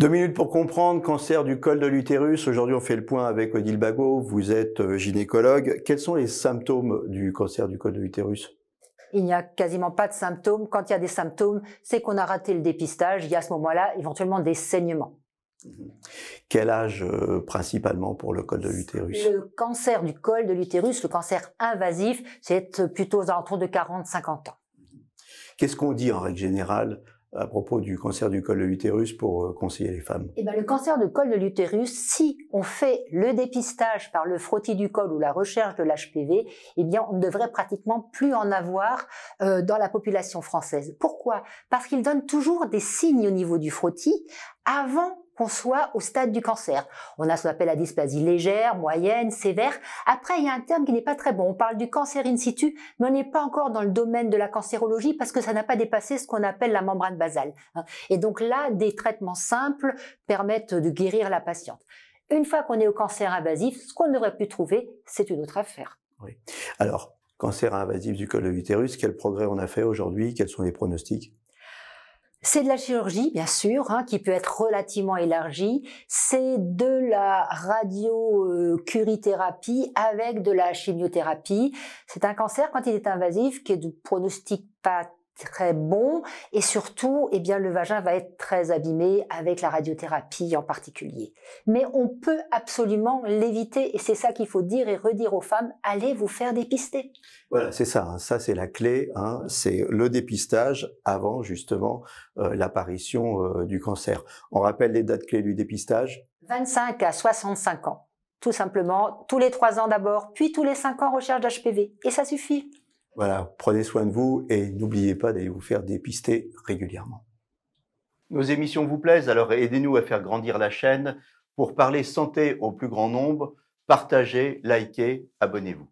2 minutes pour comprendre, cancer du col de l'utérus. Aujourd'hui, on fait le point avec Odile Bagot. Vous êtes gynécologue. Quels sont les symptômes du cancer du col de l'utérus ? Il n'y a quasiment pas de symptômes. Quand il y a des symptômes, c'est qu'on a raté le dépistage. Il y a à ce moment-là éventuellement des saignements. Quel âge principalement pour le col de l'utérus? Le cancer du col de l'utérus, le cancer invasif, c'est plutôt aux alentours de 40-50 ans. Qu'est-ce qu'on dit en règle générale à propos du cancer du col de l'utérus pour conseiller les femmes? Eh ben, le cancer du col de l'utérus, si on fait le dépistage par le frottis du col ou la recherche de l'HPV, eh bien, on ne devrait pratiquement plus en avoir dans la population française. Pourquoi? Parce qu'il donne toujours des signes au niveau du frottis avant qu'on soit au stade du cancer. On a ce qu'on appelle la dysplasie légère, moyenne, sévère. Après, il y a un terme qui n'est pas très bon. On parle du cancer in situ, mais on n'est pas encore dans le domaine de la cancérologie parce que ça n'a pas dépassé ce qu'on appelle la membrane basale. Et donc là, des traitements simples permettent de guérir la patiente. Une fois qu'on est au cancer invasif, ce qu'on ne devrait plus trouver, c'est une autre affaire. Oui. Alors, cancer invasif du col de l'utérus, quel progrès on a fait aujourd'hui? Quels sont les pronostics? C'est de la chirurgie, bien sûr, qui peut être relativement élargie. C'est de la radiocurie-thérapie avec de la chimiothérapie. C'est un cancer, quand il est invasif, qui est de pronostic pas très bon. Et surtout, eh bien, le vagin va être très abîmé avec la radiothérapie en particulier. Mais on peut absolument l'éviter. Et c'est ça qu'il faut dire et redire aux femmes, allez vous faire dépister. Voilà, c'est ça. Ça, c'est la clé. C'est le dépistage avant, justement, l'apparition du cancer. On rappelle les dates clés du dépistage. 25 à 65 ans. Tout simplement, tous les 3 ans d'abord, puis tous les 5 ans, recherche d'HPV. Et ça suffit. Voilà, prenez soin de vous et n'oubliez pas d'aller vous faire dépister régulièrement. Nos émissions vous plaisent, alors aidez-nous à faire grandir la chaîne pour parler santé au plus grand nombre. Partagez, likez, abonnez-vous.